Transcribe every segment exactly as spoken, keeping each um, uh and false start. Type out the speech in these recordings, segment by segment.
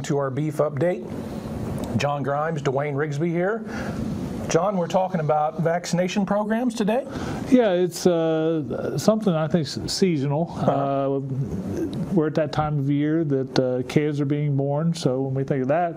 Welcome to our beef update. John Grimes, Dwayne Rigsby here. John, we're talking about vaccination programs today? Yeah, it's uh, something I think is seasonal. Uh, we're at that time of year that uh, calves are being born, so when we think of that,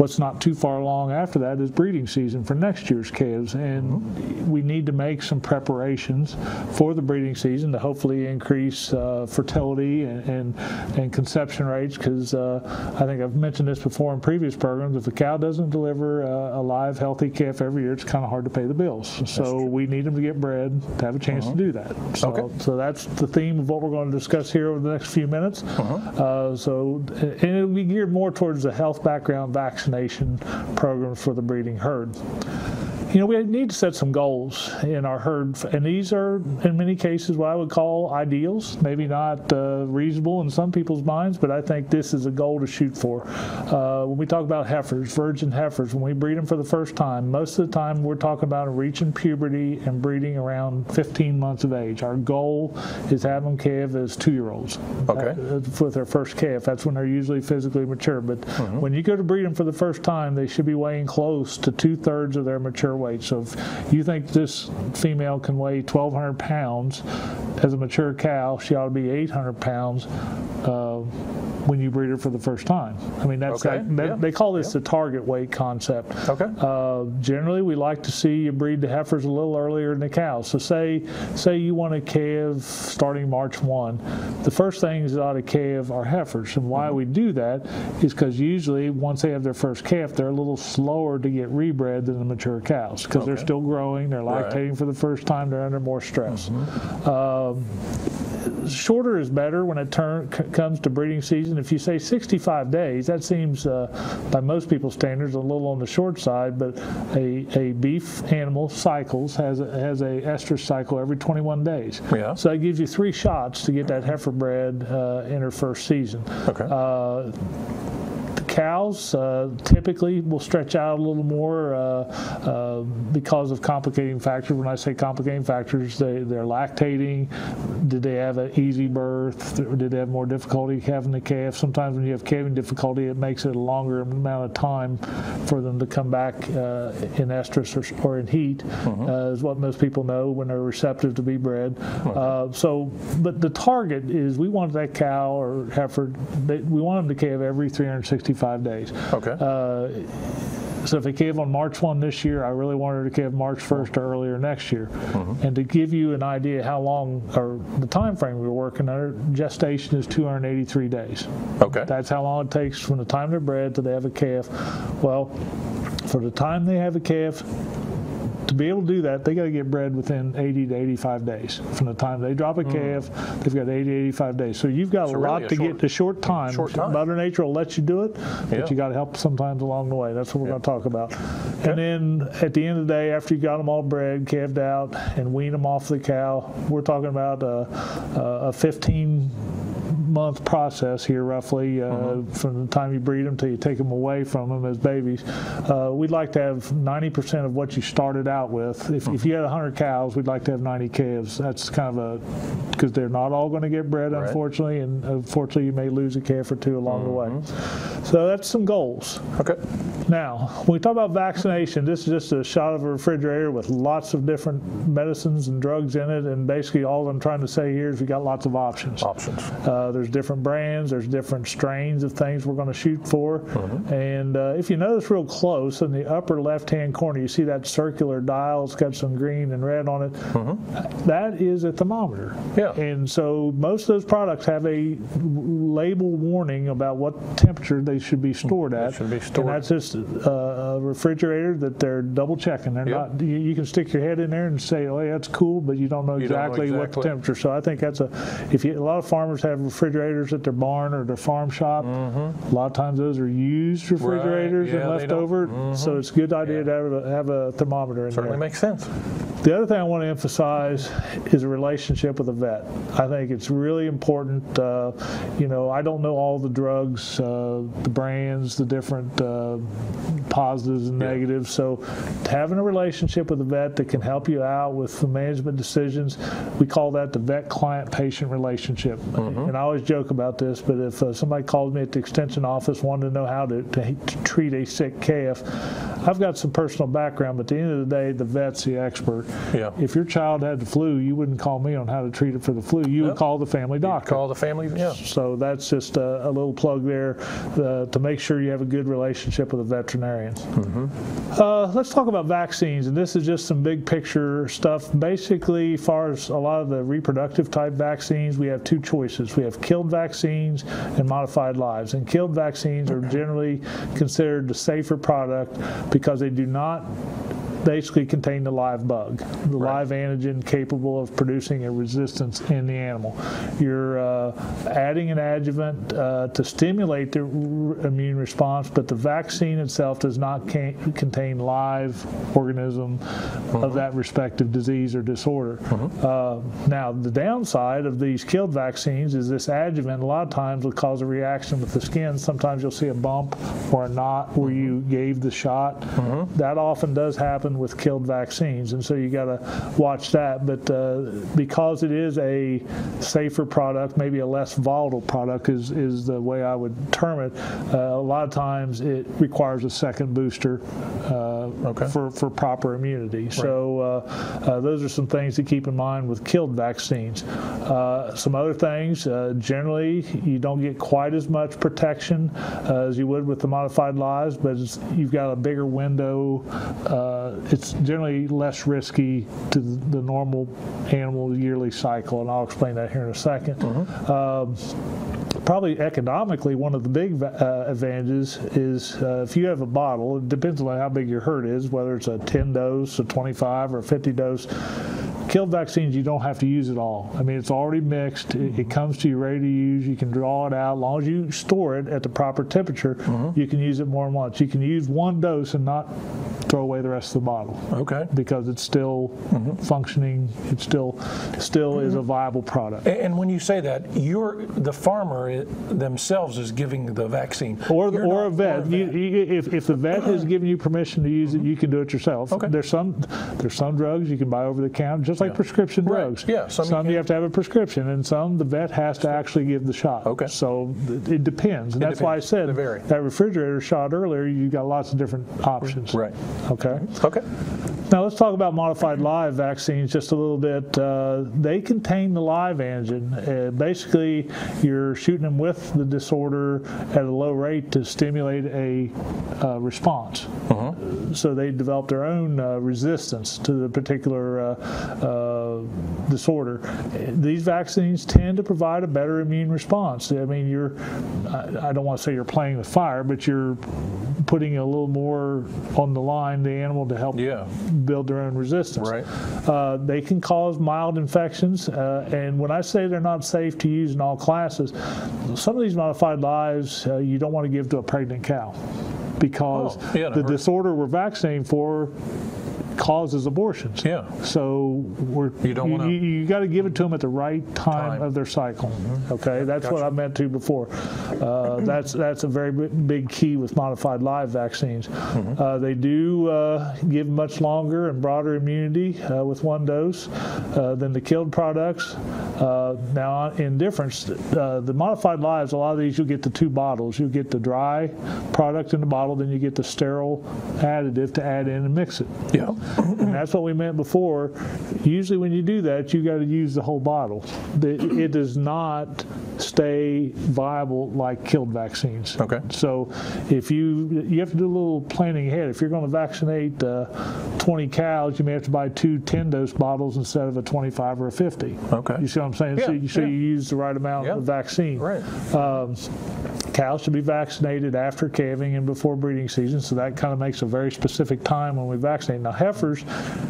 what's not too far long after that is breeding season for next year's calves, and we need to make some preparations for the breeding season to hopefully increase uh, fertility and, and, and conception rates, because uh, I think I've mentioned this before in previous programs, if a cow doesn't deliver uh, a live, healthy calf every year, it's kind of hard to pay the bills. So we need them to get bred to have a chance uh-huh. to do that. So, okay. so that's the theme of what we're going to discuss here over the next few minutes. Uh-huh. Uh, so, and it'll be geared more towards the health background vaccination programs for the breeding herd. You know, we need to set some goals in our herd, and these are, in many cases, what I would call ideals, maybe not uh, reasonable in some people's minds, but I think this is a goal to shoot for. Uh, when we talk about heifers, virgin heifers, when we breed them for the first time, most of the time we're talking about reaching puberty and breeding around fifteen months of age. Our goal is to have them calve as two-year-olds okay. with their first calf. That's when they're usually physically mature, but mm-hmm. when you go to breed them for the first time, they should be weighing close to two-thirds of their mature weight. Weight. So if you think this female can weigh twelve hundred pounds as a mature cow, she ought to be eight hundred pounds uh, when you breed her for the first time. I mean, that's okay. that, that, yeah. they call this yeah. the target weight concept. Okay. Uh, generally, we like to see you breed the heifers a little earlier than the cows. So say say you want to calve starting March first. The first things that ought to calve are heifers, and why mm-hmm. we do that is because usually once they have their first calf, they're a little slower to get rebred than the mature cows. Because okay. they're still growing, they're lactating right. for the first time, they're under more stress. Mm-hmm. um, Shorter is better when it turn, c comes to breeding season. If you say sixty-five days, that seems, uh, by most people's standards, a little on the short side. But a, a beef animal cycles has a, has a estrus cycle every twenty-one days. Yeah. So that gives you three shots to get that heifer bred uh, in her first season. Okay. Uh, Cows uh, typically will stretch out a little more uh, uh, because of complicating factors. When I say complicating factors, they, they're lactating. Did they have an easy birth? Did they have more difficulty having the calf? Sometimes when you have calving difficulty, it makes it a longer amount of time for them to come back uh, in estrus or, or in heat, uh-huh. uh, is what most people know when they're receptive to be bred. Okay. Uh, so, but the target is we want that cow or heifer, they, we want them to calve every three hundred sixty-five Five days. Okay. Uh, So if they calve on March first this year, I really want her to calve March first or earlier next year. Mm-hmm. And to give you an idea how long, or the time frame we were working under, gestation is two hundred eighty-three days. Okay. That's how long it takes from the time they're bred to they have a calf. Well, for the time they have a calf, to be able to do that, they got to get bred within eighty to eighty-five days. From the time they drop a calf, mm. they've got eighty to eighty-five days. So you've got so a lot really a to short, get to short time. Short time. Mother Nature will let you do it, but yeah. you got to help sometimes along the way. That's what we're yeah. going to talk about. Okay. And then at the end of the day, after you got them all bred, calved out, and weaned them off the cow, we're talking about a, a fifteen month process here roughly uh, mm-hmm. from the time you breed them till you take them away from them as babies. Uh, we'd like to have ninety percent of what you started out with. If, mm-hmm. if you had one hundred cows, we'd like to have ninety calves. That's kind of a, because they're not all going to get bred right. unfortunately, and unfortunately you may lose a calf or two along mm-hmm. the way. So that's some goals. Okay. Now, when we talk about vaccination, this is just a shot of a refrigerator with lots of different medicines and drugs in it, and basically all I'm trying to say here is we got lots of options. Options. Uh, there's different brands, there's different strains of things we're going to shoot for, mm-hmm. and uh, if you notice real close in the upper left-hand corner, you see that circular dial, it's got some green and red on it, mm-hmm. that is a thermometer. Yeah. And so most of those products have a label warning about what temperature they should be stored at. They should be stored. And that's just a refrigerator that they're double checking. They're yep. not. You, you can stick your head in there and say, "Oh, yeah, that's cool," but you don't know exactly, you don't know exactly. what the temperature. So I think that's a. If you, a lot of farmers have refrigerators at their barn or their farm shop, mm-hmm. a lot of times those are used refrigerators right. yeah, and left over. Mm-hmm. So it's a good idea yeah. to have a, have a thermometer in Certainly there. Certainly makes sense. The other thing I want to emphasize is a relationship with a vet. I think it's really important. Uh, you know, I don't know all the drugs, uh, the brands, the different uh, positives and yeah. negatives. So having a relationship with a vet that can help you out with the management decisions, we call that the vet-client-patient relationship. Mm-hmm. And I always always joke about this, but if uh, somebody called me at the extension office, wanted to know how to, to, to treat a sick calf, I've got some personal background, but at the end of the day, the vet's the expert. Yeah. If your child had the flu, you wouldn't call me on how to treat it for the flu. You yep. would call the family doctor. You'd call the family, yeah. So that's just a, a little plug there uh, to make sure you have a good relationship with the veterinarians. Mm-hmm. uh, let's talk about vaccines, and this is just some big picture stuff. Basically, as far as a lot of the reproductive type vaccines, we have two choices. We have killed vaccines and modified lives. And killed vaccines are generally considered the safer product because they do not basically contain the live bug, the right. live antigen capable of producing a resistance in the animal. You're uh, adding an adjuvant uh, to stimulate the immune response, but the vaccine itself does not contain live organism mm-hmm. of that respective disease or disorder. Mm-hmm. uh, now, the downside of these killed vaccines is this adjuvant a lot of times will cause a reaction with the skin. Sometimes you'll see a bump or a knot where mm-hmm. you gave the shot. Mm-hmm. That often does happen with killed vaccines, and so you got to watch that. But uh, because it is a safer product, maybe a less volatile product is, is the way I would term it, uh, a lot of times it requires a second booster uh, okay. for, for proper immunity. Right. So uh, uh, those are some things to keep in mind with killed vaccines. Uh, some other things, uh, generally you don't get quite as much protection uh, as you would with the modified lives, but it's, you've got a bigger window. Uh, it's generally less risky to the normal animal yearly cycle, and I'll explain that here in a second. Mm-hmm. um, Probably economically, one of the big uh, advantages is uh, if you have a bottle, it depends on how big your herd is, whether it's a ten dose, a twenty-five, or a fifty dose. Killed vaccines, you don't have to use it all. I mean, it's already mixed. It, it comes to you ready to use. You can draw it out. As long as you store it at the proper temperature, mm-hmm. you can use it more than once. You can use one dose and not throw away the rest of the bottle. Okay. Because it's still mm-hmm. functioning. It still still mm-hmm. is a viable product. And when you say that, you're the farmer themselves is giving the vaccine. Or, the, or, a, vet. or a vet. You, you, if, if the vet has given you permission to use mm-hmm. it, you can do it yourself. Okay. There's some, there's some drugs you can buy over the counter, just like yeah. prescription right. drugs. Yeah, some, some you, you have to have a prescription, and some the vet has to actually give the shot. Okay. So it depends. And it that's depends. why I said that refrigerator shot earlier, you've got lots of different options. Right. Okay. Okay. Now let's talk about modified live vaccines just a little bit. Uh, they contain the live antigen. Uh, basically, you're shooting them with the disorder at a low rate to stimulate a uh, response. Uh-huh. So they develop their own uh, resistance to the particular uh, uh, disorder. These vaccines tend to provide a better immune response. I mean, you're, I, I don't want to say you're playing with fire, but you're putting a little more on the line, the animal, to help yeah. build their own resistance. Right. Uh, they can cause mild infections, uh, and when I say they're not safe to use in all classes, some of these modified lives uh, you don't want to give to a pregnant cow because oh, yeah, the disorder we're vaccinating for causes abortions. Yeah. So we're, you don't want to. You, you got to give it to them at the right time, time. of their cycle. Mm-hmm. Okay, that's gotcha. what I meant to before. Uh, that's that's a very big key with modified live vaccines. Mm-hmm. uh, they do uh, give much longer and broader immunity uh, with one dose uh, than the killed products. Uh, now, in difference, uh, the modified lives, a lot of these you'll get the two bottles. You'll get the dry product in the bottle, then you get the sterile additive to add in and mix it. Yeah. And that's what we meant before. Usually when you do that, you got to use the whole bottle. It does not stay viable like killed vaccines. Okay. So if you you have to do a little planning ahead. If you're going to vaccinate uh, twenty cows, you may have to buy two ten dose bottles instead of a twenty-five or a fifty. Okay. You see what I'm saying? Yeah, so you, so yeah. you use the right amount yeah. of vaccine. Right. Um, cows should be vaccinated after calving and before breeding season, so that kind of makes a very specific time when we vaccinate. Now, heifers,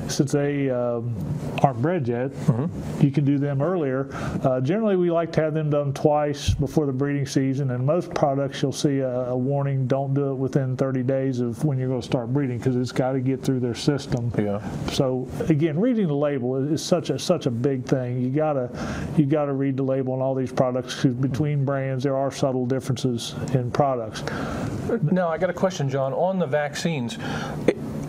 since they um, aren't bred yet, mm-hmm. you can do them earlier. Uh, generally, we like to have them done twice before the breeding season, and most products you'll see a, a warning, don't do it within thirty days of when you're going to start breeding, because it's got to get through their system. Yeah. So, again, reading the label is, is such a such a big thing. You gotta you gotta read the label on all these products, because between brands there are subtle differences in products. Now, I got a question, John, on the vaccines.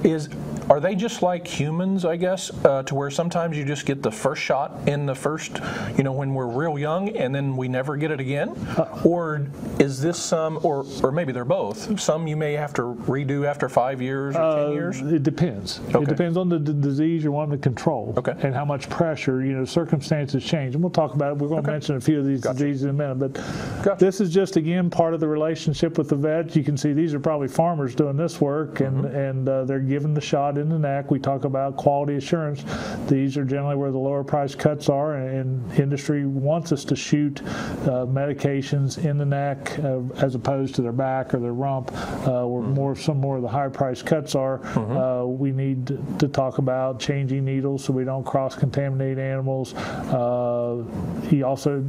Is Are they just like humans, I guess, uh, to where sometimes you just get the first shot in the first, you know, when we're real young and then we never get it again? Uh, or is this some, or, or maybe they're both, some you may have to redo after five years or uh, ten years? It depends. Okay. It depends on the d disease you're wanting to control, okay, and how much pressure, you know, circumstances change. And we'll talk about it. We're going okay. to mention a few of these gotcha. diseases in a minute. But gotcha. this is just, again, part of the relationship with the vet. You can see these are probably farmers doing this work, and, mm-hmm. and uh, they're given the shot in the neck. We talk about quality assurance. These are generally where the lower price cuts are, and, and industry wants us to shoot uh, medications in the neck uh, as opposed to their back or their rump, uh, where mm-hmm. more, some more of the higher price cuts are. Mm-hmm. uh, we need to talk about changing needles so we don't cross-contaminate animals. Uh, he also,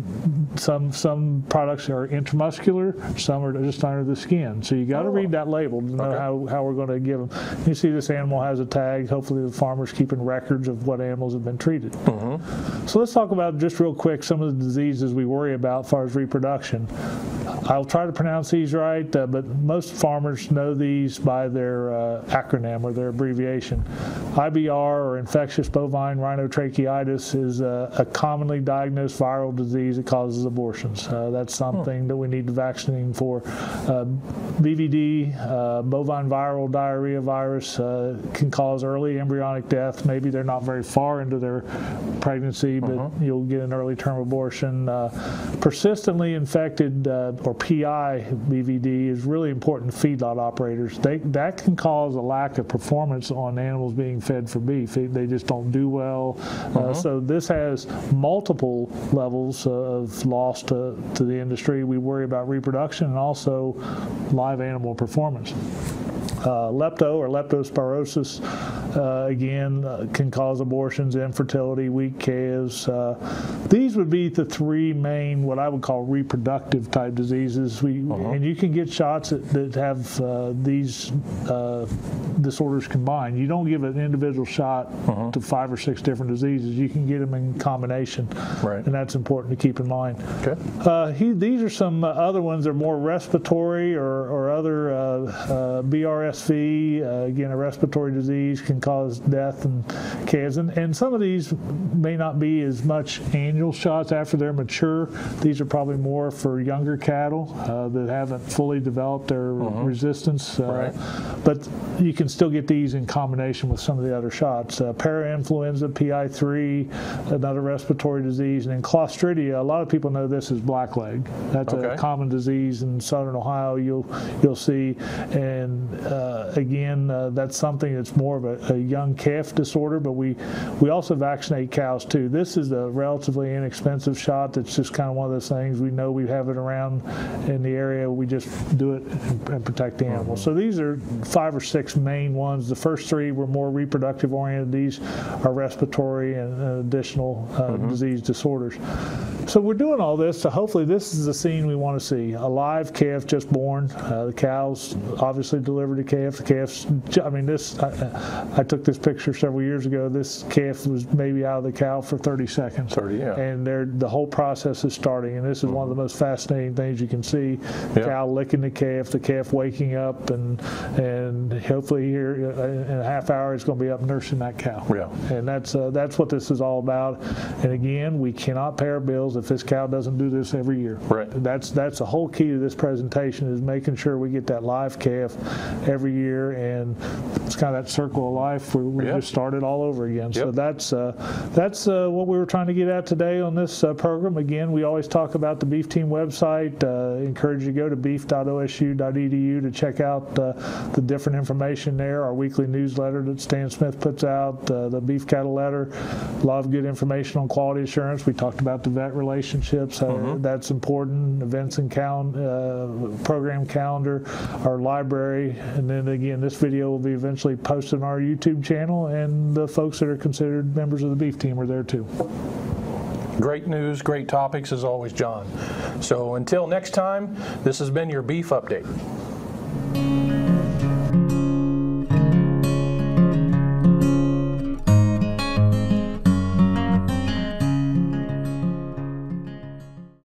some, some products are intramuscular, some are just under the skin. So you got to oh. read that label to know okay. how, how we're going to give them. You see this animal has a tag. Hopefully the farmer's keeping records of what animals have been treated. Mm-hmm. So let's talk about just real quick some of the diseases we worry about as far as reproduction. I'll try to pronounce these right, uh, but most farmers know these by their uh, acronym or their abbreviation. I B R, or infectious bovine rhinotracheitis, is a, a commonly diagnosed viral disease that causes abortions. Uh, that's something hmm. that we need to vaccinate for. Uh, B V D, uh, bovine viral diarrhea virus, uh, can cause early embryonic death. Maybe they're not very far into their pregnancy, but uh-huh. you'll get an early term abortion. Uh, persistently infected uh, or P I B V D is really important to feedlot operators. They, that can cause a lack of performance on animals being fed for beef. They, they just don't do well. Uh-huh. uh, so this has multiple levels of loss to, to the industry. We worry about reproduction and also live animal performance. Uh, lepto or leptospirosis, uh, again, uh, can cause abortions, infertility, weak calves. Uh, these would be the three main, what I would call reproductive type diseases. We, uh-huh. And you can get shots that, that have uh, these uh, disorders combined. You don't give an individual shot uh-huh. to five or six different diseases. You can get them in combination, right. and that's important to keep in mind. Okay. Uh, he, these are some other ones that are more respiratory or, or other uh, uh, B R S. Uh, again, a respiratory disease can cause death in calves. And, and some of these may not be as much annual shots after they're mature. These are probably more for younger cattle uh, that haven't fully developed their uh-huh. resistance. Uh, right. But you can still get these in combination with some of the other shots. Uh, Parainfluenza, P I three, another respiratory disease. And then Clostridia, a lot of people know this as blackleg. That's okay. a common disease in southern Ohio you'll, you'll see. And uh, Uh, again, uh, that's something that's more of a, a young calf disorder, but we, we also vaccinate cows too. This is a relatively inexpensive shot that's just kind of one of those things. We know we have it around in the area. We just do it and, and protect the animals. Mm-hmm. So these are five or six main ones. The first three were more reproductive oriented. These are respiratory and uh, additional uh, mm-hmm. disease disorders. So we're doing all this, so hopefully this is the scene we want to see. A live calf just born. Uh, the cow's obviously delivered a calf. Calf. The calf's, I mean, this, I, I took this picture several years ago. This calf was maybe out of the cow for thirty seconds. thirty, yeah. And they're, the whole process is starting. And this is mm-hmm. one of the most fascinating things you can see. The yep. cow licking the calf, the calf waking up, and and hopefully here in a half hour it's going to be up nursing that cow. Yeah. And that's, uh, that's what this is all about. And again, we cannot pay our bills if this cow doesn't do this every year. Right. That's, that's the whole key to this presentation, is making sure we get that live calf every year, and it's kind of that circle of life where we yeah. just started all over again. Yep. So that's uh, that's uh, what we were trying to get at today on this uh, program. Again, we always talk about the Beef Team website. Uh, encourage you to go to beef dot O S U dot E D U to check out uh, the different information there. Our weekly newsletter that Stan Smith puts out, uh, the Beef Cattle Letter, a lot of good information on quality assurance. We talked about the vet relationships. Uh, mm-hmm. That's important. Events and cal uh, program calendar, our library, and then again, this video will be eventually posted on our YouTube channel, and the folks that are considered members of the Beef Team are there too. Great news, great topics as always, John. So until next time, this has been your Beef Update.